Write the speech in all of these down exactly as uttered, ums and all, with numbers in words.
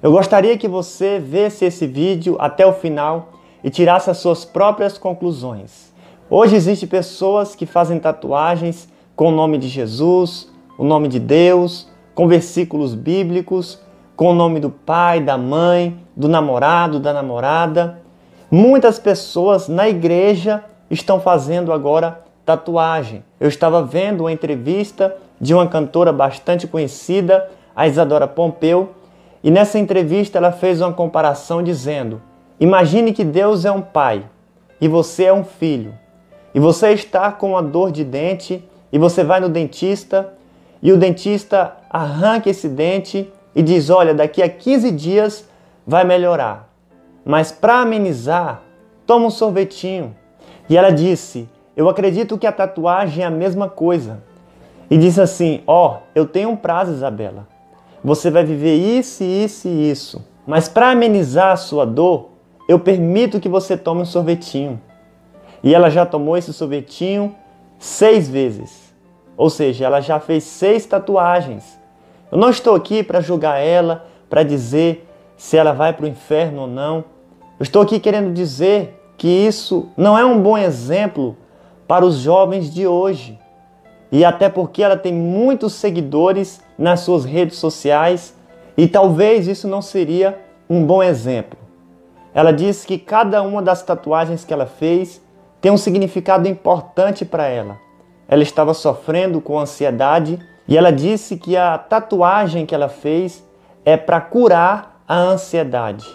Eu gostaria que você visse esse vídeo até o final e tirasse as suas próprias conclusões. Hoje existem pessoas que fazem tatuagens com o nome de Jesus, o nome de Deus, com versículos bíblicos, com o nome do pai, da mãe, do namorado, da namorada. Muitas pessoas na igreja estão fazendo agora tatuagem. Eu estava vendo uma entrevista de uma cantora bastante conhecida, a Isadora Pompeu, e nessa entrevista ela fez uma comparação dizendo: imagine que Deus é um pai e você é um filho, e você está com uma dor de dente e você vai no dentista e o dentista arranca esse dente e diz: olha, daqui a quinze dias vai melhorar, mas para amenizar, toma um sorvetinho. E ela disse: eu acredito que a tatuagem é a mesma coisa. E disse assim: ó, eu tenho um prazo, Isabela. Você vai viver isso, isso e isso. Mas para amenizar a sua dor, eu permito que você tome um sorvetinho. E ela já tomou esse sorvetinho seis vezes. Ou seja, ela já fez seis tatuagens. Eu não estou aqui para julgar ela, para dizer se ela vai para o inferno ou não. Eu estou aqui querendo dizer que isso não é um bom exemplo para os jovens de hoje. E até porque ela tem muitos seguidores nas suas redes sociais e talvez isso não seria um bom exemplo. Ela disse que cada uma das tatuagens que ela fez tem um significado importante para ela. Ela estava sofrendo com ansiedade e ela disse que a tatuagem que ela fez é para curar a ansiedade.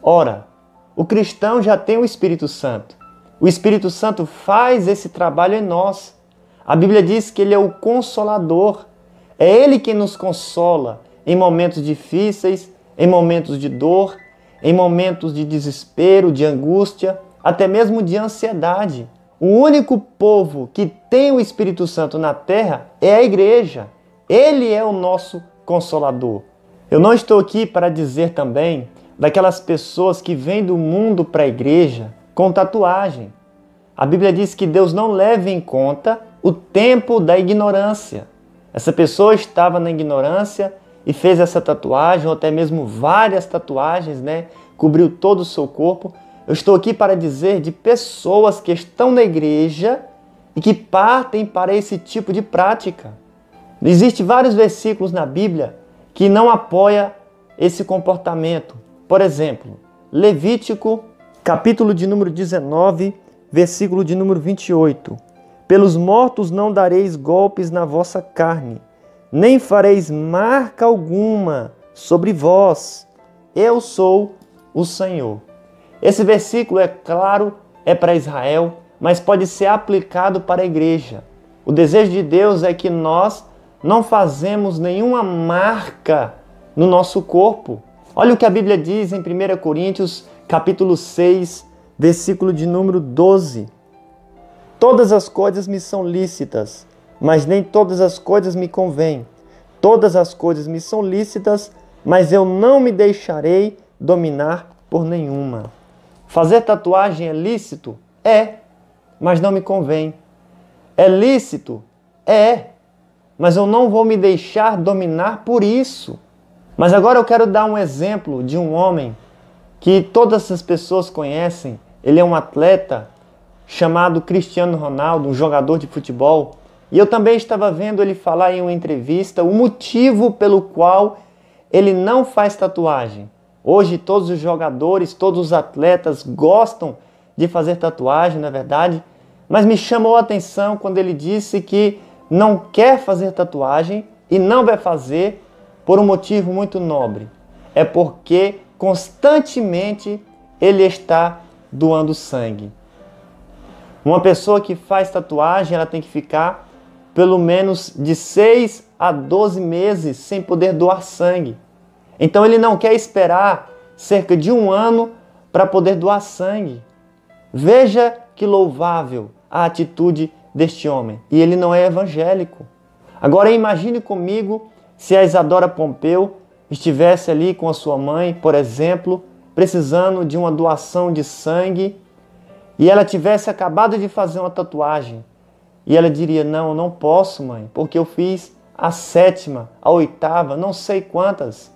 Ora, o cristão já tem o Espírito Santo. O Espírito Santo faz esse trabalho em nós. A Bíblia diz que Ele é o Consolador. É Ele quem nos consola em momentos difíceis, em momentos de dor, em momentos de desespero, de angústia, até mesmo de ansiedade. O único povo que tem o Espírito Santo na terra é a igreja. Ele é o nosso Consolador. Eu não estou aqui para dizer também daquelas pessoas que vêm do mundo para a igreja com tatuagem. A Bíblia diz que Deus não leva em conta o tempo da ignorância. Essa pessoa estava na ignorância e fez essa tatuagem, ou até mesmo várias tatuagens, né? Cobriu todo o seu corpo. Eu estou aqui para dizer de pessoas que estão na igreja e que partem para esse tipo de prática. Existem vários versículos na Bíblia que não apoiam esse comportamento. Por exemplo, Levítico, capítulo de número dezenove, versículo de número vinte e oito. Pelos mortos não dareis golpes na vossa carne, nem fareis marca alguma sobre vós. Eu sou o Senhor. Esse versículo, é claro, é para Israel, mas pode ser aplicado para a igreja. O desejo de Deus é que nós não fazemos nenhuma marca no nosso corpo. Olha o que a Bíblia diz em primeira Coríntios, capítulo seis, versículo de número doze. Todas as coisas me são lícitas, mas nem todas as coisas me convêm. Todas as coisas me são lícitas, mas eu não me deixarei dominar por nenhuma. Fazer tatuagem é lícito? É, mas não me convém. É lícito? É, mas eu não vou me deixar dominar por isso. Mas agora eu quero dar um exemplo de um homem que todas as pessoas conhecem. Ele é um atleta chamado Cristiano Ronaldo, um jogador de futebol, e eu também estava vendo ele falar em uma entrevista o motivo pelo qual ele não faz tatuagem. Hoje todos os jogadores, todos os atletas gostam de fazer tatuagem, na verdade, mas me chamou a atenção quando ele disse que não quer fazer tatuagem e não vai fazer por um motivo muito nobre. É porque constantemente ele está doando sangue. Uma pessoa que faz tatuagem, ela tem que ficar pelo menos de seis a doze meses sem poder doar sangue. Então ele não quer esperar cerca de um ano para poder doar sangue. Veja que louvável a atitude deste homem. E ele não é evangélico. Agora imagine comigo se a Isadora Pompeu estivesse ali com a sua mãe, por exemplo, precisando de uma doação de sangue, e ela tivesse acabado de fazer uma tatuagem, e ela diria: não, eu não posso, mãe, porque eu fiz a sétima, a oitava, não sei quantas.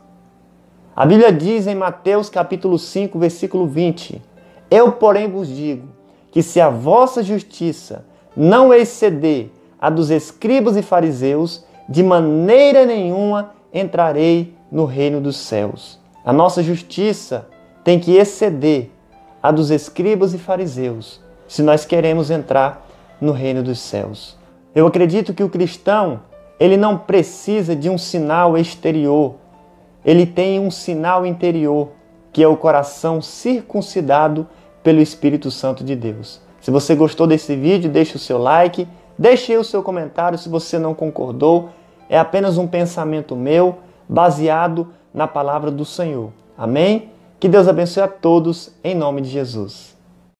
A Bíblia diz em Mateus capítulo cinco, versículo vinte, eu, porém, vos digo que se a vossa justiça não exceder a dos escribas e fariseus, de maneira nenhuma entrarei no reino dos céus. A nossa justiça tem que exceder a dos escribas e fariseus, se nós queremos entrar no reino dos céus. Eu acredito que o cristão, ele não precisa de um sinal exterior, ele tem um sinal interior, que é o coração circuncidado pelo Espírito Santo de Deus. Se você gostou desse vídeo, deixe o seu like, deixe aí o seu comentário se você não concordou. É apenas um pensamento meu, baseado na palavra do Senhor. Amém? Que Deus abençoe a todos, em nome de Jesus.